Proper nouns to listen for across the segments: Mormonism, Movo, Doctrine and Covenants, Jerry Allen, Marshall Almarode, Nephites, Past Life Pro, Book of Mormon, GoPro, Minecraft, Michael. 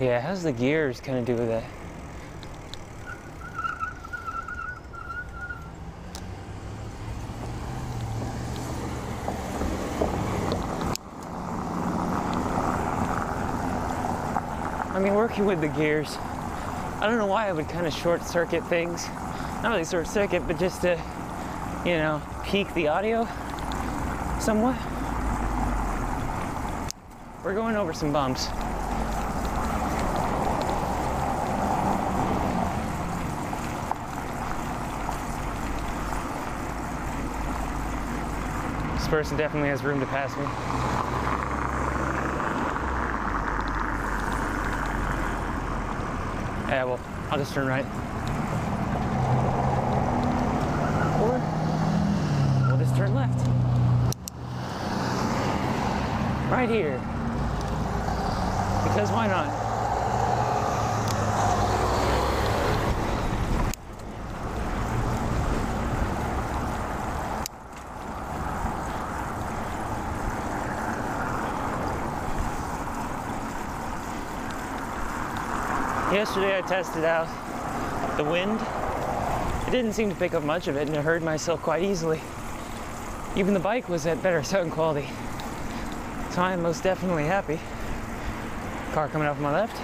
Yeah, how's the gears kind of do with that? I mean, working with the gears, I don't know why I would kind of short circuit things. Not really short circuit, but just to, you know, peak the audio somewhat. We're going over some bumps. This person definitely has room to pass me. Yeah, well, I'll just turn right. Or we'll just turn left. Right here. Because why not? Yesterday I tested out the wind. It didn't seem to pick up much of it and I heard myself quite easily. Even the bike was at better sound quality. So I am most definitely happy. Car coming off my left.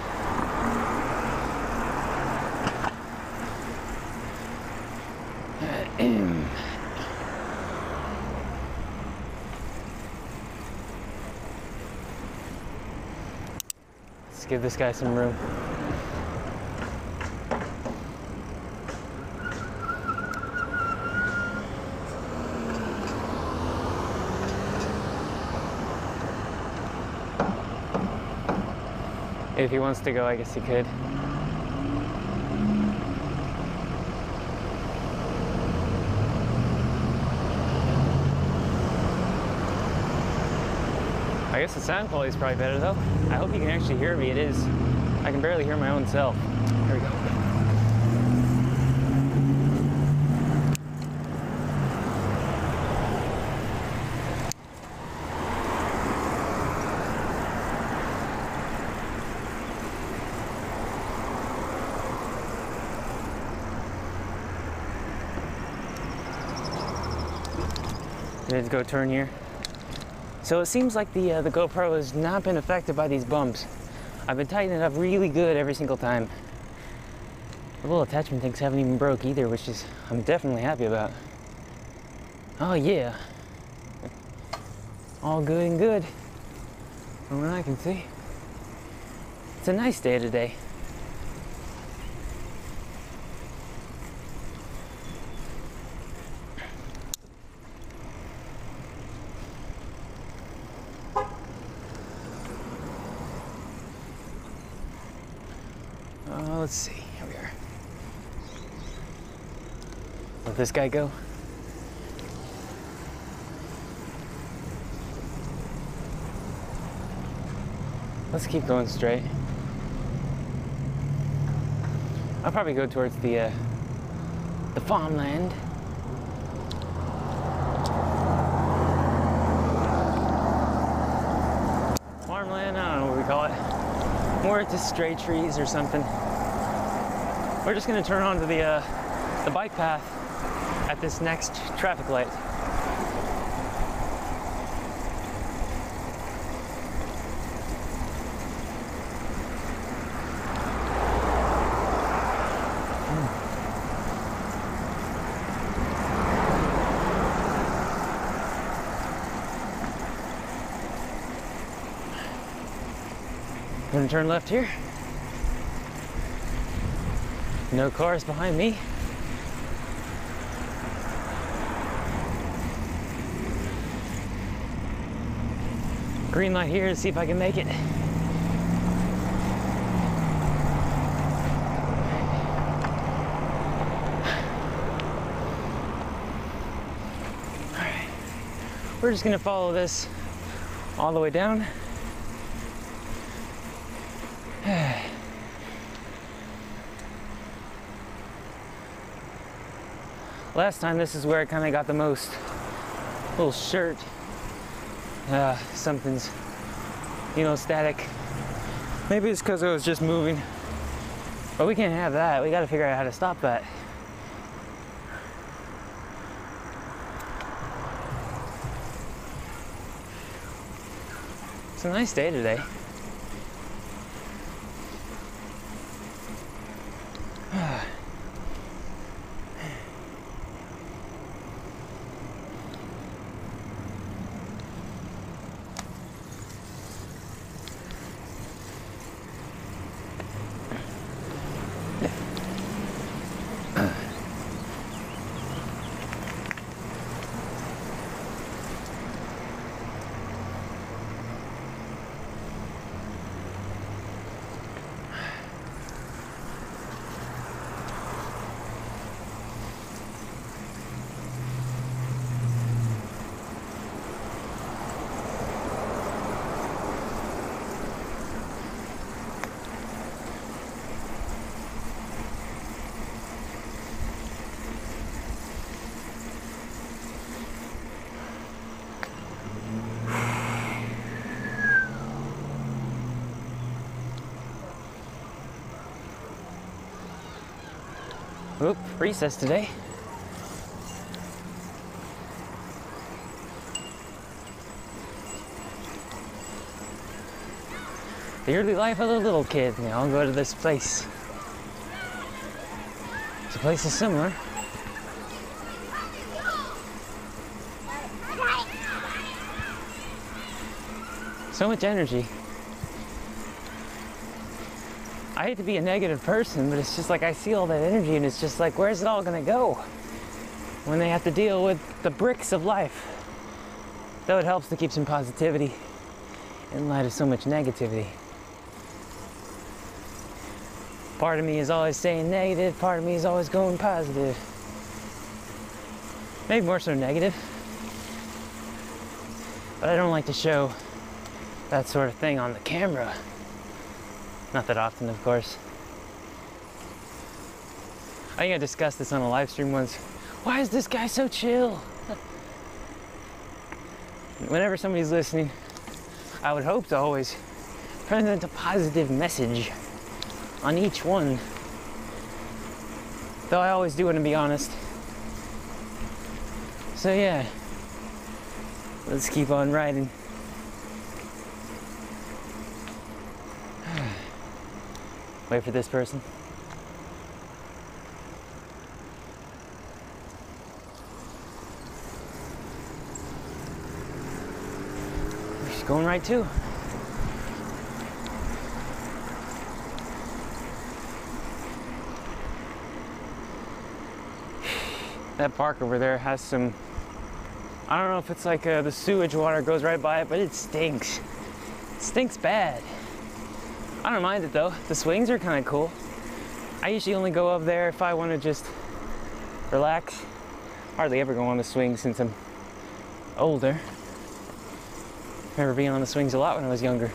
Let's give this guy some room. If he wants to go, I guess he could. I guess the sound quality is probably better though. I hope you can actually hear me. It is. I can barely hear my own self. Here we go. Let's go turn here. So it seems like the GoPro has not been affected by these bumps. I've been tightening it up really good every single time. The little attachment things haven't even broke either, which is I'm definitely happy about. Oh yeah, all good and good from what I can see. It's a nice day today. Let's see, here we are. Let this guy go. Let's keep going straight. I'll probably go towards the farmland. Farmland, I don't know what we call it. More just stray trees or something. We're just going to turn onto the bike path at this next traffic light. I'm going to turn left here. No cars behind me. Green light here to see if I can make it. All right. We're just gonna follow this all the way down. Last time, this is where I kind of got the most little shirt. Something's, you know, static. Maybe it's because it was just moving. But we can't have that. We got to figure out how to stop that. It's a nice day today. Oop, recess today. The early life of the little kid. They all go to this place. The place is similar. So much energy. I hate to be a negative person, but it's just like I see all that energy and it's just like, where's it all gonna go? When they have to deal with the bricks of life. Though it helps to keep some positivity in light of so much negativity. Part of me is always saying negative, part of me is always going positive. Maybe more so negative. But I don't like to show that sort of thing on the camera. Not that often, of course. I think I discussed this on a live stream once. Why is this guy so chill? Whenever somebody's listening, I would hope to always present a positive message on each one. Though I always do want to be honest. So yeah, let's keep on riding. Wait for this person. She's going right too. That park over there has some, I don't know if it's like the sewage water goes right by it, but it stinks. It stinks bad. I don't mind it though. The swings are kind of cool. I usually only go up there if I want to just relax. Hardly ever go on the swings since I'm older. Remember being on the swings a lot when I was younger.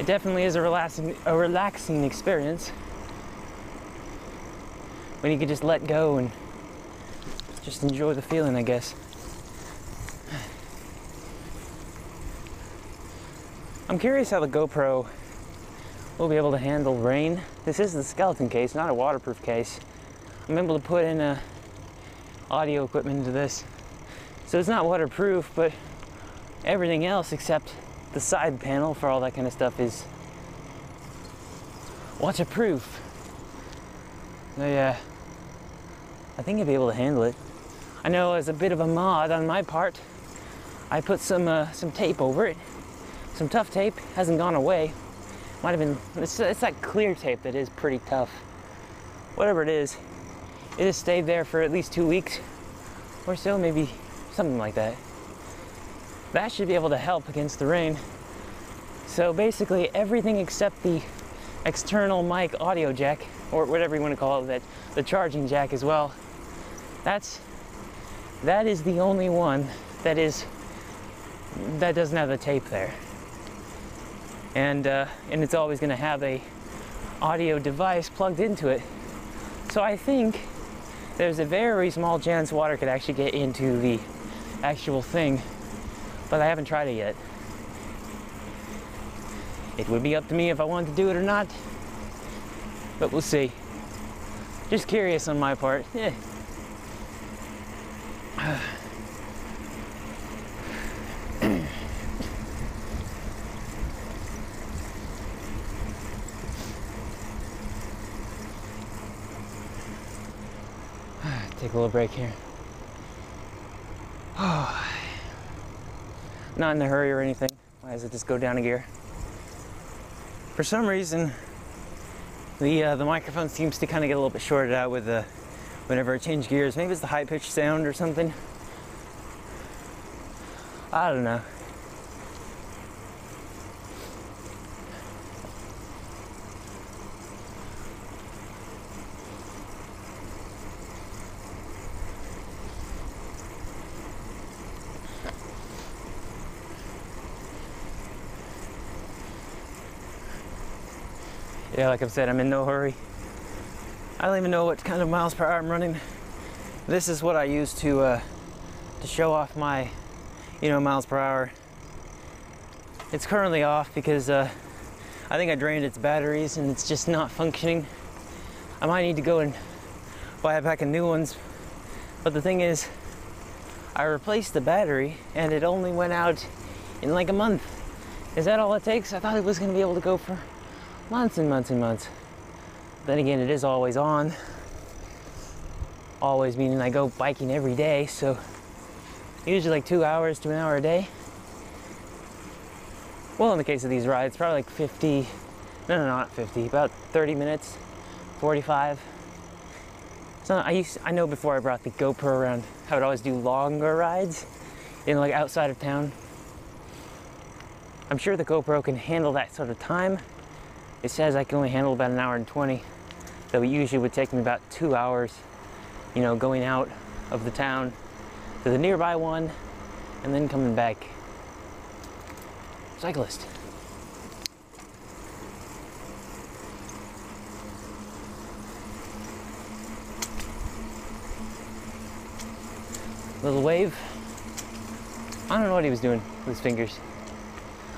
It definitely is a relaxing experience when you can just let go and just enjoy the feeling, I guess. I'm curious how the GoPro will be able to handle rain. This is the skeleton case, not a waterproof case. I'm able to put in audio equipment into this. So it's not waterproof, but everything else except the side panel for all that kind of stuff is waterproof. So yeah, I think I'll be able to handle it. I know as a bit of a mod on my part, I put some tape over it. Some tough tape, hasn't gone away. Might have been, it's that clear tape that is pretty tough. Whatever it has stayed there for at least 2 weeks or so, maybe something like that. That should be able to help against the rain. So basically everything except the external mic audio jack, or whatever you want to call it, that the charging jack as well, that is the only one that doesn't have the tape there. And it's always going to have a audio device plugged into it. So I think there's a very small chance water could actually get into the actual thing, but I haven't tried it yet. It would be up to me if I wanted to do it or not, but we'll see. Just curious on my part. Yeah. Take a little break here. Oh. Not in a hurry or anything. Why does it just go down a gear? For some reason, the microphone seems to kind of get a little bit shorted out with the whenever I change gears. Maybe it's the high-pitched sound or something. I don't know. Yeah, like I've said, I'm in no hurry. I don't even know what kind of miles per hour I'm running. This is what I use to show off my, you know, miles per hour. It's currently off because I think I drained its batteries and it's just not functioning. I might need to go and buy a pack of new ones. But the thing is, I replaced the battery and it only went out in like a month. Is that all it takes? I thought it was gonna be able to go for months and months and months. Then again, it is always on. Always meaning I go biking every day, so usually like 2 hours to an hour a day. Well, in the case of these rides, probably like 50, no, not 50, about 30 minutes, 45. So I know before I brought the GoPro around, I would always do longer rides, you know, like outside of town. I'm sure the GoPro can handle that sort of time. It says I can only handle about an hour and 20, though it usually would take me about 2 hours, you know, going out of the town to the nearby one and then coming back. Cyclist. Little wave. I don't know what he was doing with his fingers.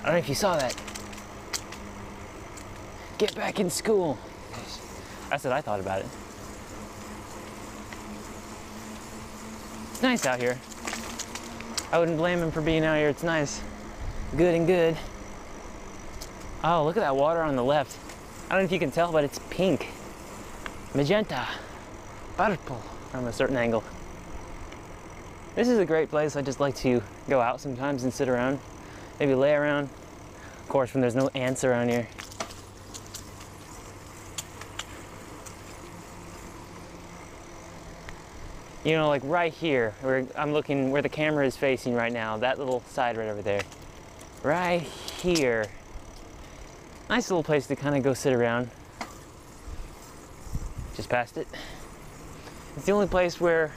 I don't know if you saw that. Get back in school. That's what I thought about it. It's nice out here. I wouldn't blame him for being out here. It's nice. Good and good. Oh, look at that water on the left. I don't know if you can tell, but it's pink. Magenta. Purple. From a certain angle. This is a great place. I just like to go out sometimes and sit around. Maybe lay around. Of course, when there's no ants around here. You know, like right here, where I'm looking, where the camera is facing right now, that little side right over there. Right here. Nice little place to kind of go sit around. Just past it. It's the only place where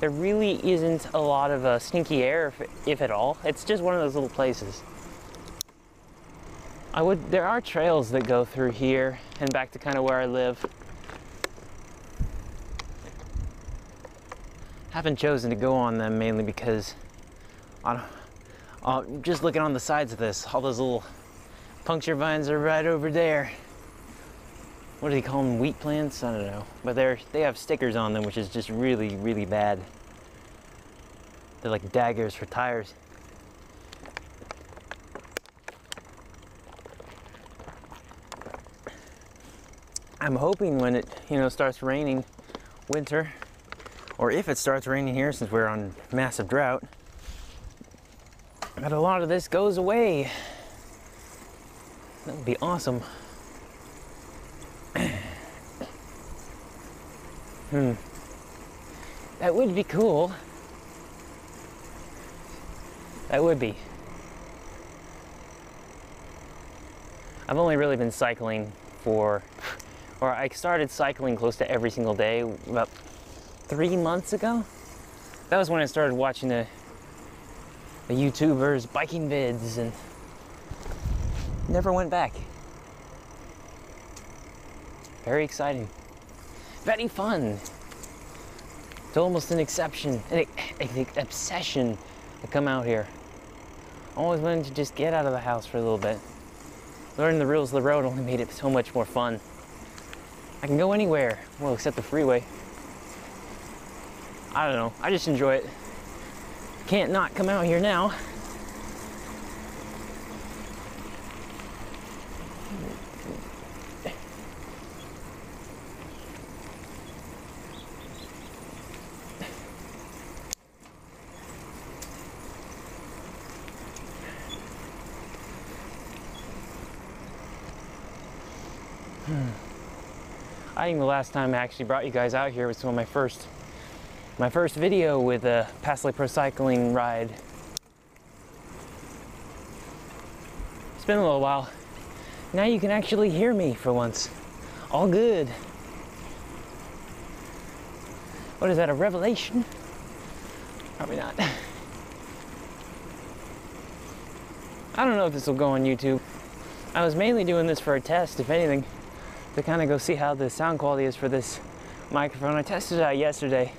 there really isn't a lot of stinky air, if at all. It's just one of those little places. There are trails that go through here and back to kind of where I live. I haven't chosen to go on them mainly because I'm just looking on the sides of this. All those little puncture vines are right over there. What do they call them? Wheat plants? I don't know. But they have stickers on them, which is just really, really bad. They're like daggers for tires. I'm hoping when it, you know, starts raining winter, or if it starts raining here, since we're on massive drought, that a lot of this goes away. That would be awesome. That would be cool. That would be. I've only really been cycling I started cycling close to every single day, about 3 months ago. That was when I started watching the YouTubers' biking vids and never went back. Very exciting. Very fun. It's almost an obsession to come out here. Always wanted to just get out of the house for a little bit. Learning the rules of the road only made it so much more fun. I can go anywhere, well, except the freeway. I don't know, I just enjoy it. Can't not come out here now. I think the last time I actually brought you guys out here was one of my first video with a Past Life Pro cycling ride. It's been a little while. Now you can actually hear me for once. All good. What is that, a revelation? Probably not. I don't know if this will go on YouTube. I was mainly doing this for a test, if anything, to kind of go see how the sound quality is for this microphone. I tested it out yesterday,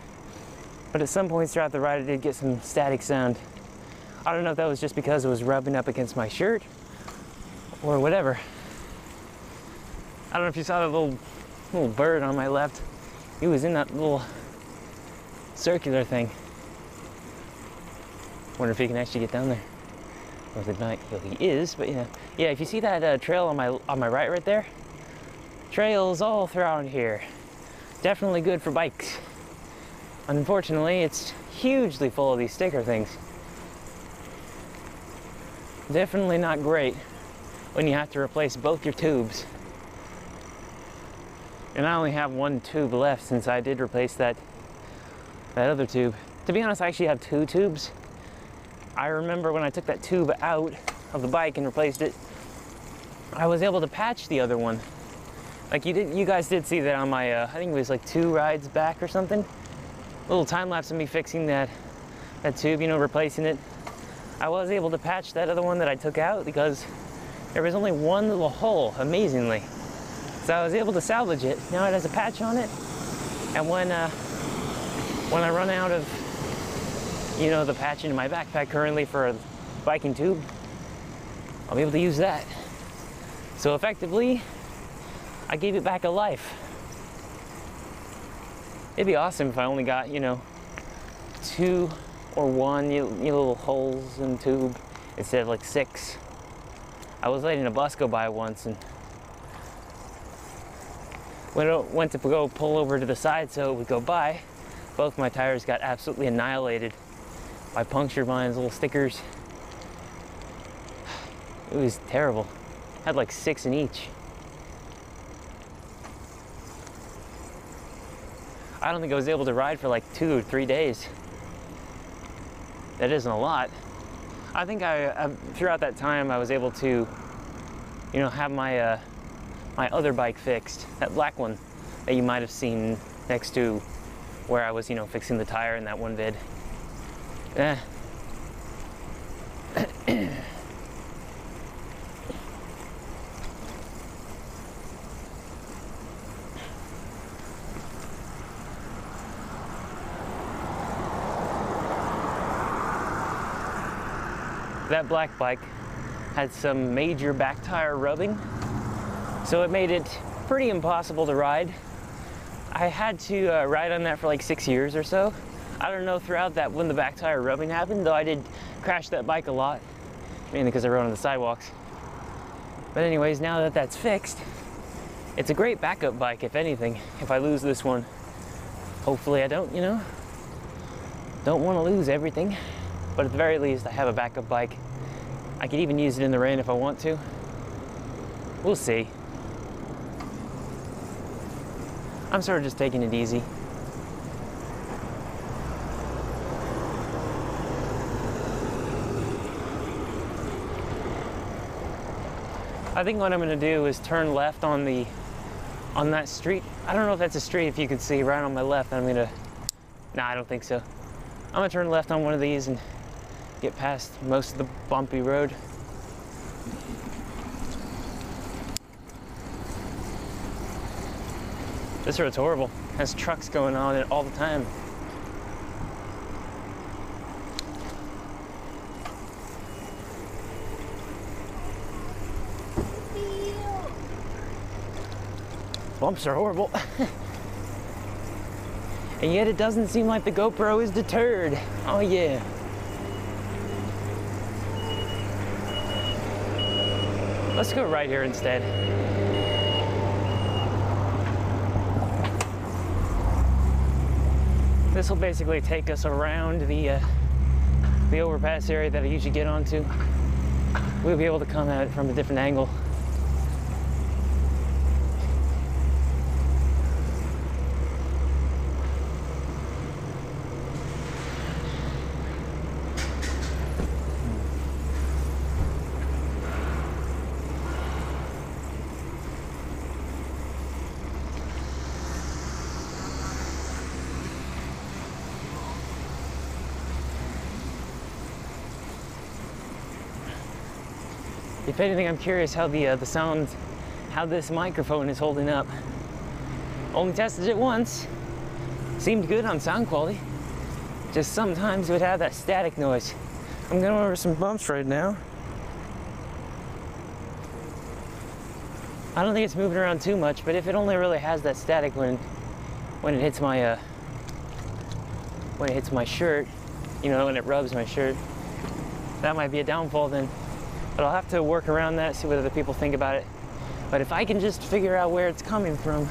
but at some points throughout the ride I did get some static sound. I don't know if that was just because it was rubbing up against my shirt or whatever. I don't know if you saw that little bird on my left. He was in that little circular thing. Wonder if he can actually get down there. Or if not, he is, but yeah. Yeah, if you see that trail on my right there, trails all throughout here. Definitely good for bikes. Unfortunately, it's hugely full of these sticker things. Definitely not great when you have to replace both your tubes. And I only have one tube left since I did replace that other tube. To be honest, I actually have two tubes. I remember when I took that tube out of the bike and replaced it, I was able to patch the other one. Like you guys did see that on my, I think it was like 2 rides back or something. A little time lapse of me fixing that tube, you know, replacing it. I was able to patch that other one that I took out because there was only one little hole, amazingly. So I was able to salvage it. Now it has a patch on it. And when I run out of, you know, the patch in my backpack currently for a biking tube, I'll be able to use that. So effectively, I gave it back a life. It'd be awesome if I only got, you know, 2 or 1 little holes in tube instead of like 6. I was letting a bus go by once and when it went to go pull over to the side so it would go by, both my tires got absolutely annihilated by puncture vines, little stickers. It was terrible. Had like 6 in each. I don't think I was able to ride for like 2 or 3 days. That isn't a lot. I think I throughout that time I was able to, you know, have my other bike fixed, that black one that you might have seen next to where I was, you know, fixing the tire in that one vid. That black bike had some major back tire rubbing, so it made it pretty impossible to ride. I had to ride on that for like 6 years or so. I don't know throughout that when the back tire rubbing happened, though I did crash that bike a lot, mainly because I rode on the sidewalks. But anyways, now that that's fixed, it's a great backup bike, if anything, if I lose this one. Hopefully I don't, you know. Don't want to lose everything. But at the very least, I have a backup bike. I could even use it in the rain if I want to. We'll see. I'm sort of just taking it easy. I think what I'm gonna do is turn left on that street. I don't know if that's a street, if you can see right on my left. Nah, I don't think so. I'm gonna turn left on one of these and get past most of the bumpy road. This road's horrible. It has trucks going on it all the time. Beep. Bumps are horrible. And yet it doesn't seem like the GoPro is deterred. Oh yeah. Let's go right here instead. This will basically take us around the overpass area that I usually get onto. We'll be able to come at it from a different angle. If anything, I'm curious how the sound, how this microphone is holding up. Only tested it once. Seemed good on sound quality. Just sometimes it would have that static noise. I'm going over some bumps right now. I don't think it's moving around too much, but if it only really has that static when it hits my shirt, you know, when it rubs my shirt, that might be a downfall then. But I'll have to work around that, see what other people think about it. But if I can just figure out where it's coming from,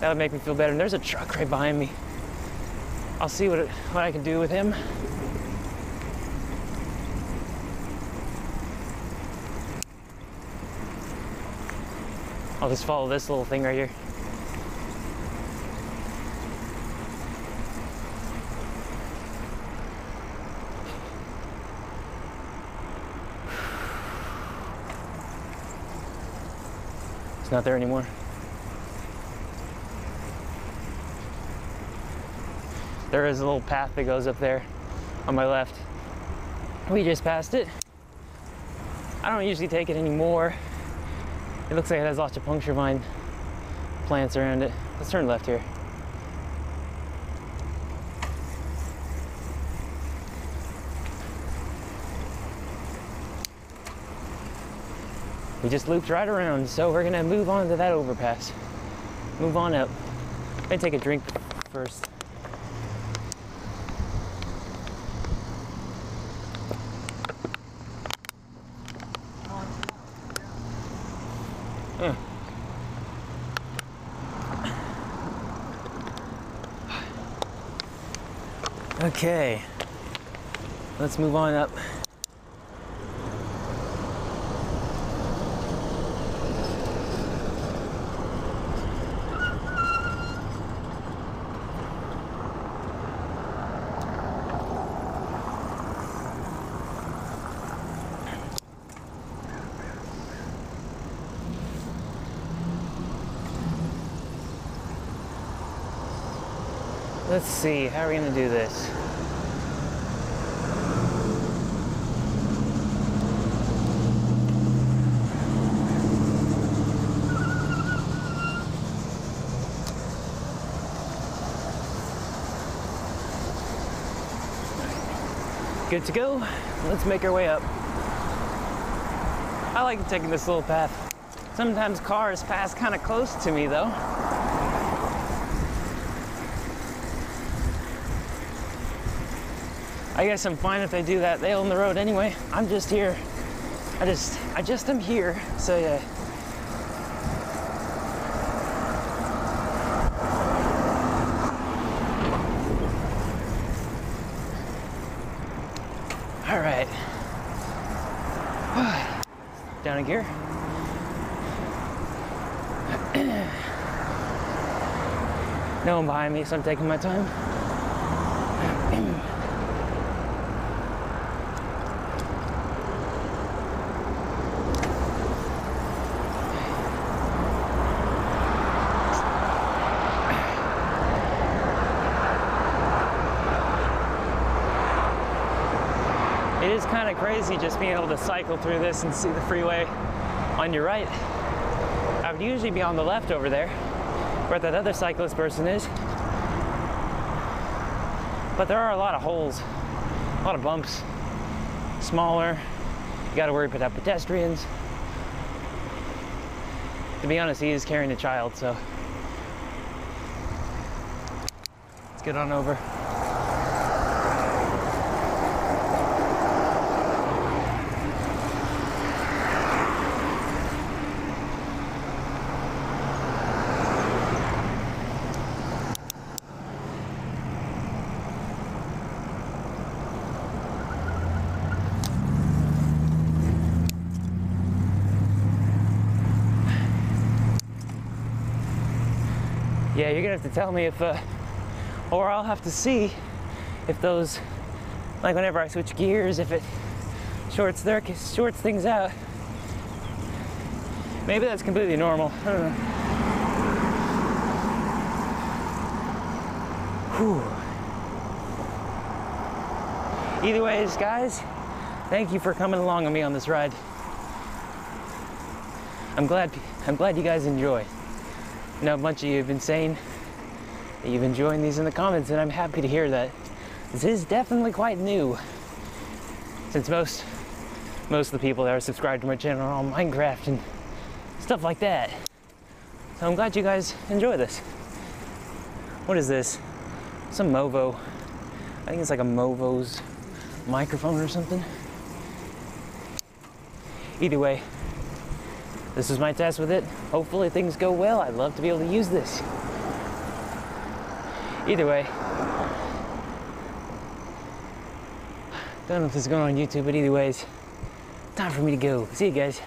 that would make me feel better. And there's a truck right behind me. I'll see what I can do with him. I'll just follow this little thing right here. Not there anymore. There is a little path that goes up there on my left. We just passed it. I don't usually take it anymore. It looks like it has lots of puncture vine plants around it. Let's turn left here. We just looped right around, so we're gonna move on to that overpass. Move on up. I'm gonna take a drink first. Okay, let's move on up. Let's see, how are we gonna do this? Good to go. Let's make our way up. I like taking this little path. Sometimes cars pass kind of close to me though. I guess I'm fine if they do that. They own the road anyway. I'm just here. I just am here. So yeah. All right. Down a gear. No one behind me, so I'm taking my time. Kind of crazy just being able to cycle through this and see the freeway on your right. I would usually be on the left over there where that other cyclist person is, but there are a lot of holes, a lot of bumps, smaller. You got to worry about pedestrians. to be honest, he is carrying a child, so let's get on over. Yeah, you're gonna have to tell me if, or I'll have to see if those, like whenever I switch gears, if it shorts things out. Maybe that's completely normal. I don't know. Whew. Either ways, guys, thank you for coming along with me on this ride. I'm glad you guys enjoy. I know a bunch of you have been saying that you've enjoyed these in the comments, and I'm happy to hear that. This is definitely quite new, since most of the people that are subscribed to my channel are on Minecraft and stuff like that. So I'm glad you guys enjoy this. What is this? Some Movo. I think it's like a Movo's microphone or something. Either way, this was my test with it. Hopefully things go well. I'd love to be able to use this. Either way, don't know if this is going on YouTube, but either ways, time for me to go. See you guys.